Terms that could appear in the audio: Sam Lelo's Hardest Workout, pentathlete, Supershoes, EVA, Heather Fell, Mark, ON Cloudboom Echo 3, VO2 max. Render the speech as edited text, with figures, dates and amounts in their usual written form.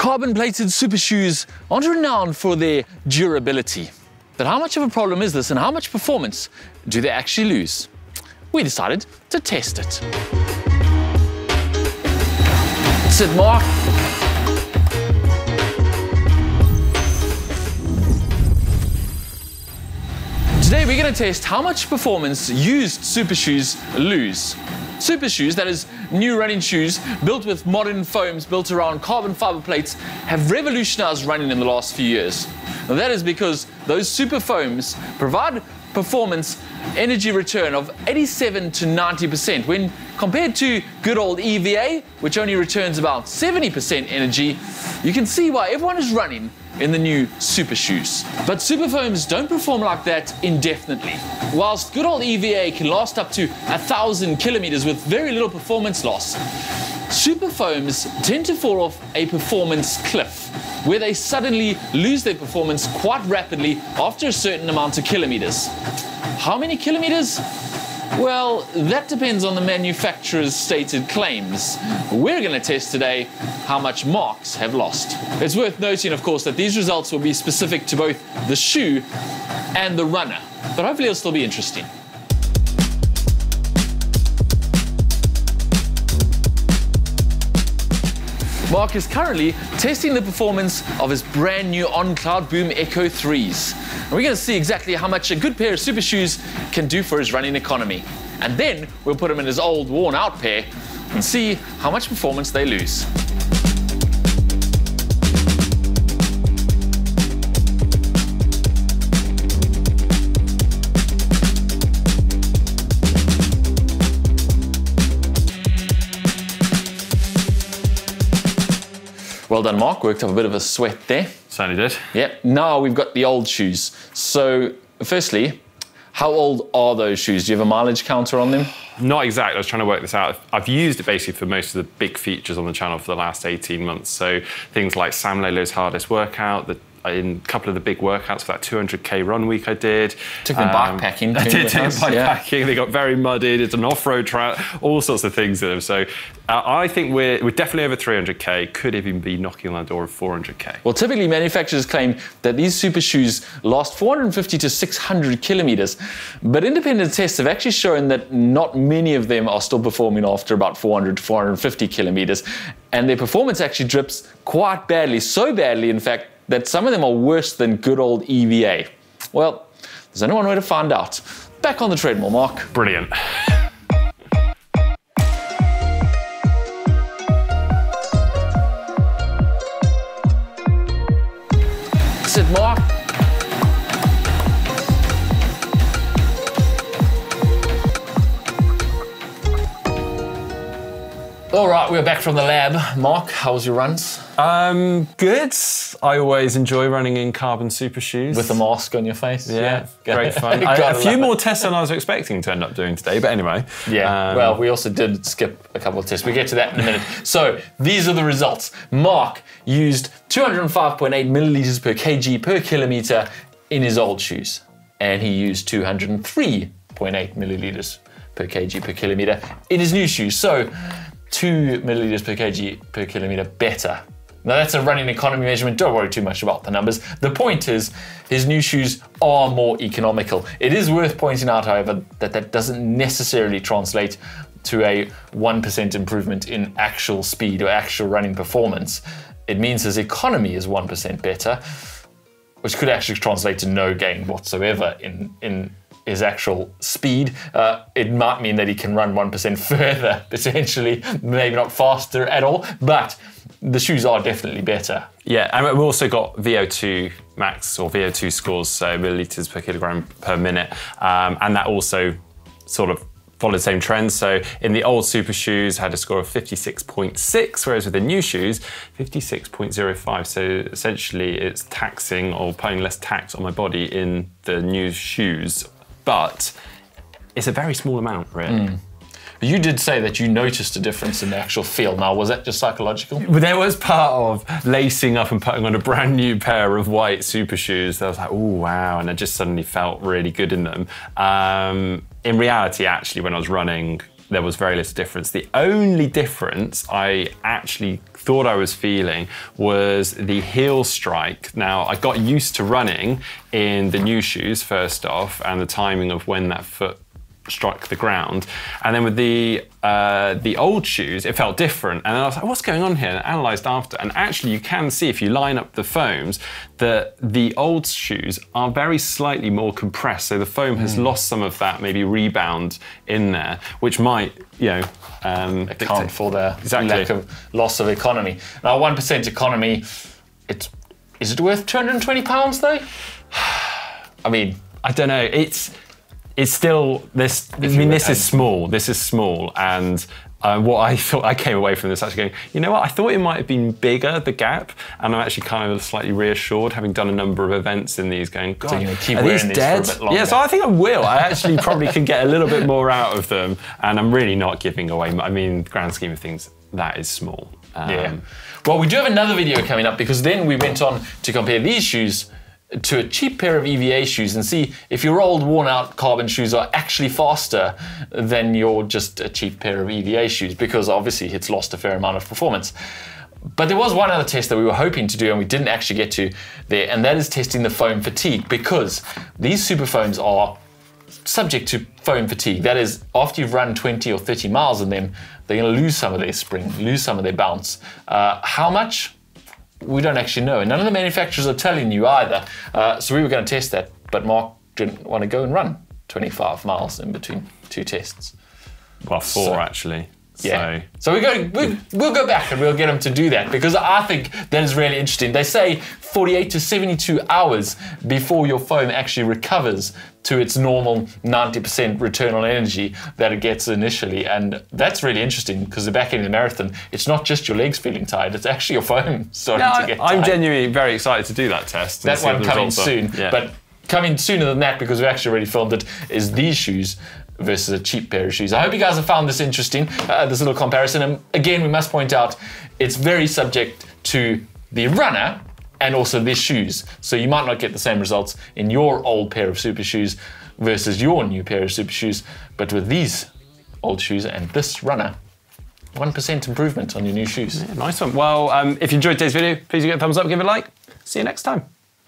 carbon-plated super shoes aren't renowned for their durability. But how much of a problem is this, and how much performance do they actually lose? We decided to test it. Sit, Mark. Today we're going to test how much performance used super shoes lose. Super shoes, that is, new running shoes built with modern foams built around carbon fiber plates, have revolutionized running in the last few years. And that is because those super foams provide performance energy return of 87 to 90% when compared to good old EVA, which only returns about 70% energy. You can see why everyone is running in the new super shoes. But super foams don't perform like that indefinitely. Whilst good old EVA can last up to 1,000 kilometers with very little performance loss, super foams tend to fall off a performance cliff, where they suddenly lose their performance quite rapidly after a certain amount of kilometers. How many kilometers? Well, that depends on the manufacturer's stated claims. We're going to test today how much marks have lost. It's worth noting, of course, that these results will be specific to both the shoe and the runner, but hopefully it'll still be interesting. Mark is currently testing the performance of his brand new ON Cloudboom Echo 3s. And we're going to see exactly how much a good pair of super shoes can do for his running economy. And then we'll put him in his old worn out pair and see how much performance they lose. Well done, Mark. Worked up a bit of a sweat there. Certainly did. Yep. Now we've got the old shoes. So, firstly, how old are those shoes? Do you have a mileage counter on them? Not exactly. I was trying to work this out. I've used it basically for most of the big features on the channel for the last 18 months. So things like Sam Lelo's Hardest Workout, in a couple of the big workouts for that 200K run week I did. Took them bikepacking. I did take them bikepacking. Yeah. They got very muddied. It's an off-road track, all sorts of things in them. So I think we're definitely over 300K, could even be knocking on the door of 400K. Well, typically manufacturers claim that these super shoes last 450 to 600 kilometers, but independent tests have actually shown that not many of them are still performing after about 400 to 450 kilometers. And their performance actually drips quite badly, so badly, in fact, that some of them are worse than good old EVA. Well, there's only one way to find out. Back on the treadmill, Mark. Brilliant. Sit, Mark. All right, we're back from the lab. Mark, how was your runs? Good. I always enjoy running in carbon super shoes. With a mask on your face. Yeah, yeah. Great fun. A few more tests than I was expecting to end up doing today, but anyway. Yeah, well, we also did skip a couple of tests. We'll get to that in a minute. So these are the results. Mark used 205.8 milliliters per kg per kilometer in his old shoes, and he used 203.8 milliliters per kg per kilometer in his new shoes. So 2 milliliters per kg per kilometer better. Now that's a running economy measurement, don't worry too much about the numbers. The point is, his new shoes are more economical. It is worth pointing out, however, that that doesn't necessarily translate to a 1% improvement in actual speed or actual running performance. It means his economy is 1% better, which could actually translate to no gain whatsoever in his actual speed. It might mean that he can run 1% further, potentially, maybe not faster at all, but the shoes are definitely better. Yeah, and we've also got VO2 max or VO2 scores, so milliliters per kilogram per minute, and that also sort of followed the same trend. So in the old super shoes, had a score of 56.6, whereas with the new shoes, 56.05. So essentially it's taxing or putting less tax on my body in the new shoes. But it's a very small amount, really. Mm. You did say that you noticed a difference in the actual feel. Now, was that just psychological? There was part of lacing up and putting on a brand new pair of white super shoes that I was like, oh, wow, and I just suddenly felt really good in them. In reality, actually, when I was running, there was very little difference. The only difference I actually thought I was feeling was the heel strike. Now, I got used to running in the new shoes, first off, and the timing of when that foot struck the ground. And then with the old shoes, it felt different. And then I was like, what's going on here? And I analysed after. And actually, you can see if you line up the foams that the old shoes are very slightly more compressed. So the foam has lost some of that maybe rebound in there, which might, you know, account for the lack of loss of economy. Now, 1% economy, is it worth £220 though? I mean, I don't know. It's still this. I mean, this is small. This is small, and what I thought I came away from this actually going, you know what? I thought it might have been bigger, the gap, and I'm actually kind of slightly reassured, having done a number of events in these, going, God, so you're gonna keep are these dead? For a bit longer. Yeah, so I think I will. I actually probably can get a little bit more out of them, and I'm really not giving away. I mean, grand scheme of things, that is small. Yeah. Well, we do have another video coming up because then we went on to compare these shoes to a cheap pair of EVA shoes and see if your old worn out carbon shoes are actually faster than your just a cheap pair of EVA shoes, because obviously it's lost a fair amount of performance. But there was one other test that we were hoping to do and we didn't actually get to there, and that is testing the foam fatigue, because these super foams are subject to foam fatigue. That is, after you've run 20 or 30 miles in them, they're gonna lose some of their spring, lose some of their bounce. How much? We don't actually know, and none of the manufacturers are telling you either. So we were going to test that, but Mark didn't want to go and run 25 miles in between two tests. Well, four actually. Yeah. So we'll go back and we'll get them to do that, because I think that is really interesting. They say 48 to 72 hours before your foam actually recovers to its normal 90% return on energy that it gets initially. And that's really interesting, because the back end of the marathon, it's not just your legs feeling tired, it's actually your foam starting to get tired. I'm genuinely very excited to do that test. That one coming soon. Yeah. But coming sooner than that, because we actually already filmed it, is these shoes versus a cheap pair of shoes. I hope you guys have found this interesting, this little comparison. And again, we must point out, it's very subject to the runner and also their shoes. So you might not get the same results in your old pair of super shoes versus your new pair of super shoes. But with these old shoes and this runner, 1% improvement on your new shoes. Yeah, nice one. Well, if you enjoyed today's video, please give it a thumbs up, give it a like. See you next time.